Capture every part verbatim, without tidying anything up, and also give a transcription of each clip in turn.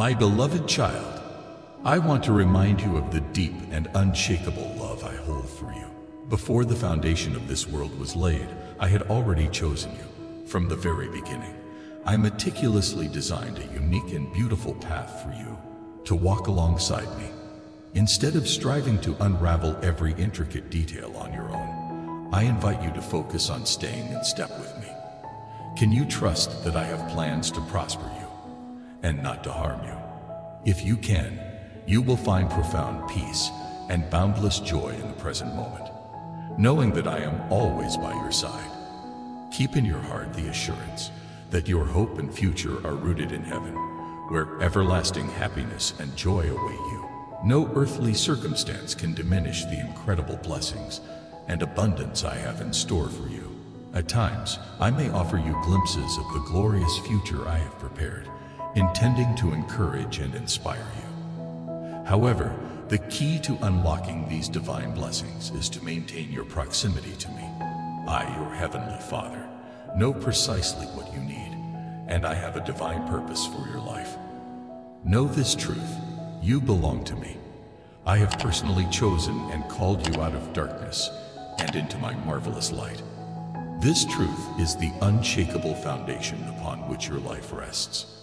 My beloved child, I want to remind you of the deep and unshakable love I hold for you. Before the foundation of this world was laid, I had already chosen you. From the very beginning, I meticulously designed a unique and beautiful path for you to walk alongside me. Instead of striving to unravel every intricate detail on your own, I invite you to focus on staying in step with me. Can you trust that I have plans to prosper you and not to harm you? If you can, you will find profound peace and boundless joy in the present moment, knowing that I am always by your side. Keep in your heart the assurance that your hope and future are rooted in heaven, where everlasting happiness and joy await you. No earthly circumstance can diminish the incredible blessings and abundance I have in store for you. At times, I may offer you glimpses of the glorious future I have prepared, intending to encourage and inspire you. However, the key to unlocking these divine blessings is to maintain your proximity to me. I, your Heavenly Father, know precisely what you need, and I have a divine purpose for your life. Know this truth. You belong to me. I have personally chosen and called you out of darkness and into my marvelous light. This truth is the unshakable foundation upon which your life rests.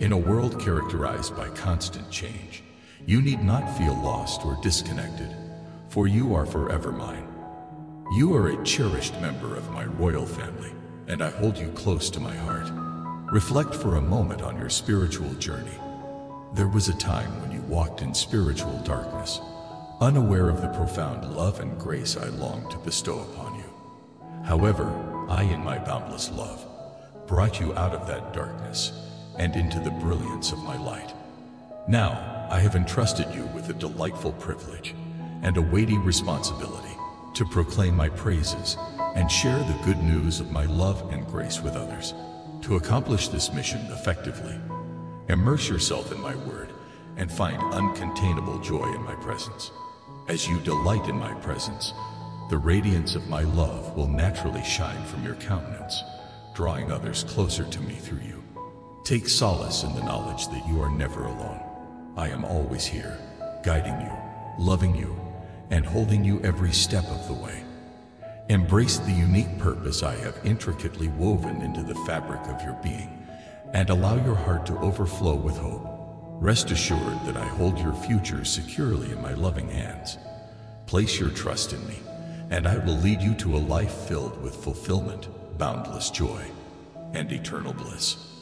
In a world characterized by constant change, you need not feel lost or disconnected, for you are forever mine. You are a cherished member of my royal family, and I hold you close to my heart. Reflect for a moment on your spiritual journey. There was a time when you walked in spiritual darkness, unaware of the profound love and grace I longed to bestow upon you. However, I, in my boundless love, brought you out of that darkness and into the brilliance of my light. Now, I have entrusted you with a delightful privilege and a weighty responsibility to proclaim my praises and share the good news of my love and grace with others. To accomplish this mission effectively, immerse yourself in my word and find uncontainable joy in my presence. As you delight in my presence, the radiance of my love will naturally shine from your countenance, drawing others closer to me through you. Take solace in the knowledge that you are never alone. I am always here, guiding you, loving you, and holding you every step of the way. Embrace the unique purpose I have intricately woven into the fabric of your being, and allow your heart to overflow with hope. Rest assured that I hold your future securely in my loving hands. Place your trust in me, and I will lead you to a life filled with fulfillment, boundless joy, and eternal bliss.